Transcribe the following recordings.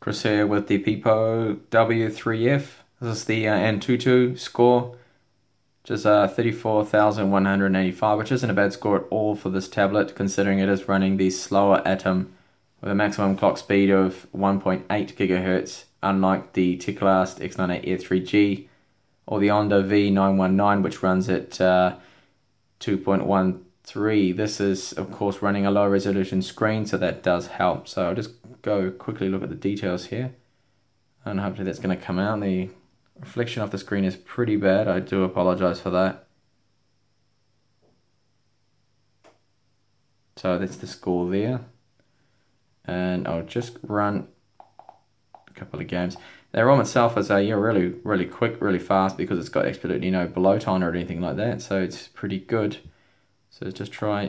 Chris here with the Pipo W3F. This is the Antutu score, which is 34,185, which isn't a bad score at all for this tablet, considering it is running the slower Atom with a maximum clock speed of 1.8 GHz, unlike the Teclast X98 Air 3G or the Onda V919, which runs at 2.13. This is of course running a low resolution screen, so that does help. So I'll just go quickly look at the details here, and hopefully that's going to come out. The reflection off the screen is pretty bad, I do apologize for that. So that's the score there, and I'll just run a couple of games. The ROM itself is really quick, really fast, because it's got absolutely no bloat on or anything like that, so it's pretty good. So let's just try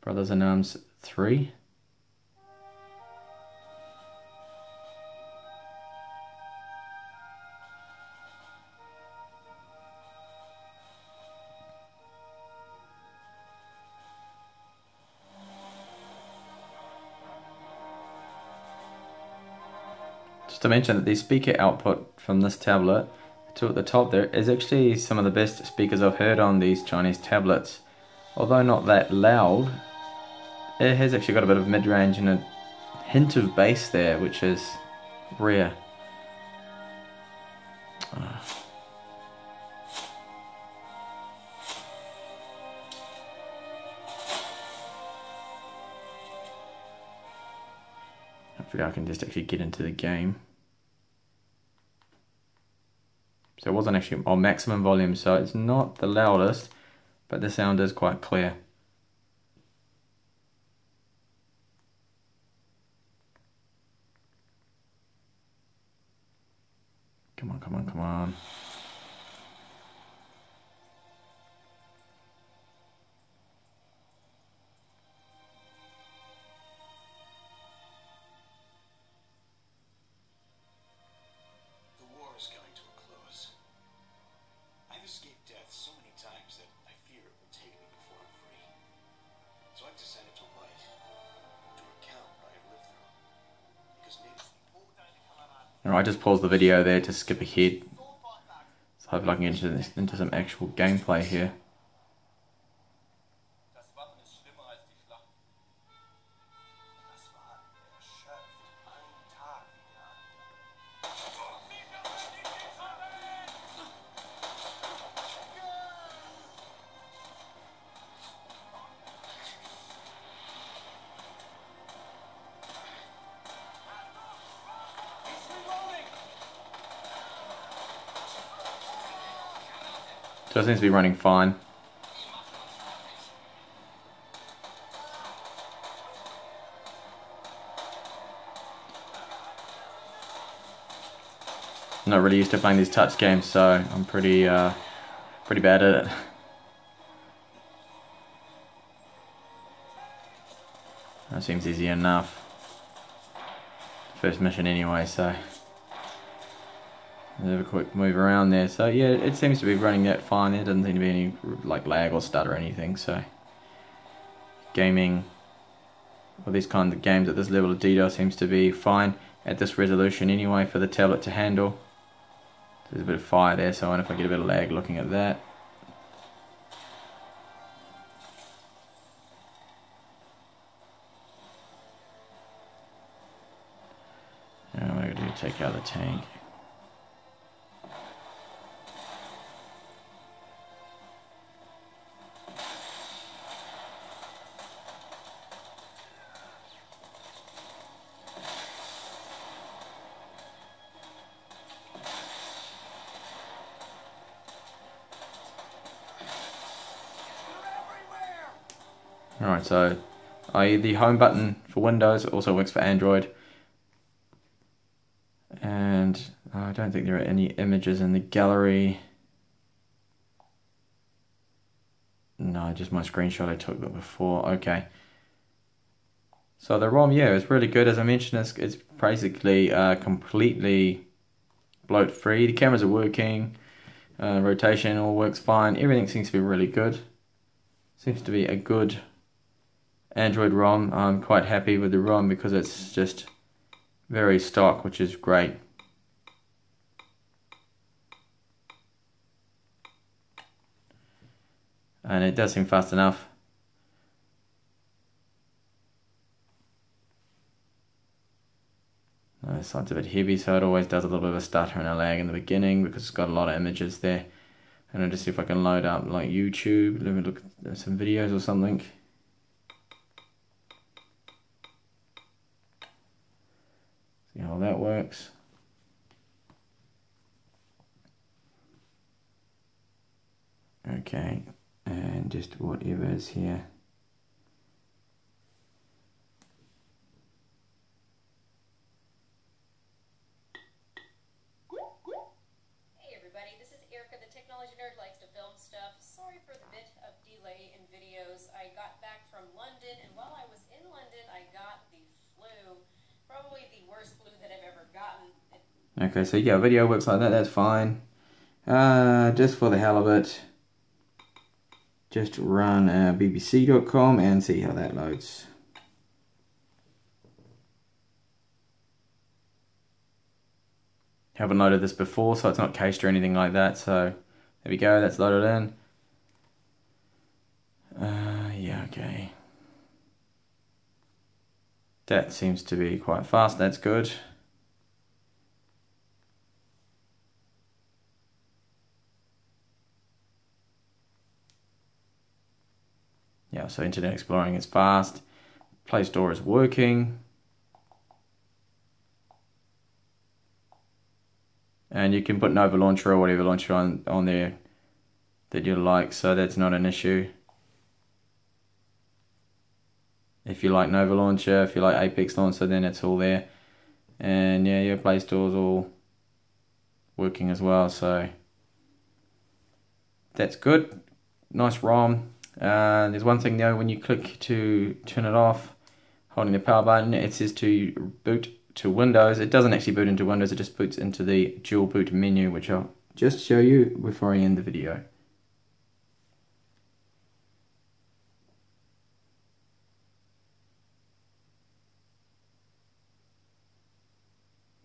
Brothers in Arms 3. Just to mention that the speaker output from this tablet, at the top there, is actually some of the best speakers I've heard on these Chinese tablets. Although not that loud, it has actually got a bit of mid-range and a hint of bass there, which is rare. Hopefully I can just actually get into the game. So it wasn't actually on maximum volume, so it's not the loudest, but the sound is quite clear. Come on, come on, come on. Alright, I just paused the video there to skip ahead, so hopefully I can get into some actual gameplay here. So it seems to be running fine. I'm not really used to playing these touch games, so I'm pretty bad at it. That seems easy enough. First mission anyway, so. Have a quick move around there. So yeah, it seems to be running that fine. There doesn't seem to be any like lag or stutter or anything. So gaming, or these kind of games at this level of detail, seems to be fine at this resolution anyway for the tablet to handle. There's a bit of fire there, so I wonder if I get a bit of lag looking at that. Now what I'm gonna do, take out the tank. Alright, so the home button for Windows also works for Android, and I don't think there are any images in the gallery. No, just my screenshot I took before. Okay, so the ROM, yeah, is really good. As I mentioned, it's basically completely bloat free. The cameras are working, rotation all works fine, everything seems to be really good. Seems to be a good Android ROM. I'm quite happy with the ROM because it's just very stock, which is great. And it does seem fast enough. The slide's a bit heavy, so it always does a little bit of a stutter and a lag in the beginning because it's got a lot of images there. And I'll just see if I can load up like YouTube, let me look at some videos or something. See how that works. Okay, and just whatever is here. Okay, so yeah, video works like that, that's fine. Just for the hell of it, just run bbc.com and see how that loads. Haven't loaded this before, so it's not cached or anything like that, so there we go, that's loaded in. Yeah, okay. That seems to be quite fast, that's good. Yeah, so Internet Exploring is fast. Play Store is working. And you can put Nova Launcher or whatever launcher on there that you like, so that's not an issue. If you like Nova Launcher, if you like Apex Launcher, then it's all there. And yeah, your Play Store's all working as well, so that's good. Nice ROM. There's one thing though, when you click to turn it off, holding the power button, it says to boot to Windows. It doesn't actually boot into Windows, it just boots into the dual boot menu, which I'll just show you before I end the video.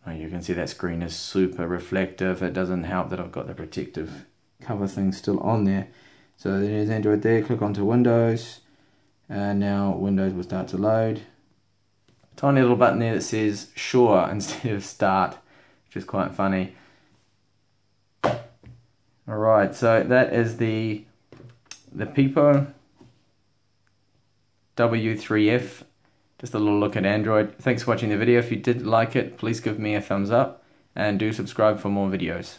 Oh, you can see that screen is super reflective. It doesn't help that I've got the protective cover thing still on there. So there's Android there, click onto Windows, and now Windows will start to load. A tiny little button there that says sure instead of start, which is quite funny. Alright, so that is the Pipo W3F. Just a little look at Android. Thanks for watching the video. If you did like it, please give me a thumbs up and do subscribe for more videos.